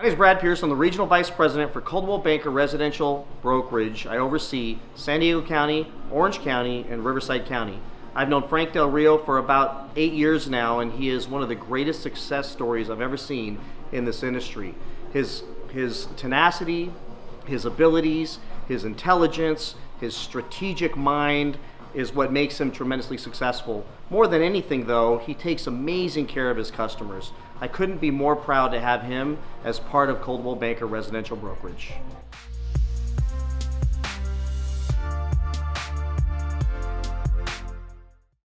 My name is Brad Pierce. I'm the Regional Vice President for Coldwell Banker Residential Brokerage. I oversee San Diego County, Orange County, and Riverside County. I've known Frank Del Rio for about 8 years now, and he is one of the greatest success stories I've ever seen in this industry. His tenacity, his abilities, his intelligence, his strategic mind is what makes him tremendously successful. More than anything though, he takes amazing care of his customers. I couldn't be more proud to have him as part of Coldwell Banker Residential Brokerage.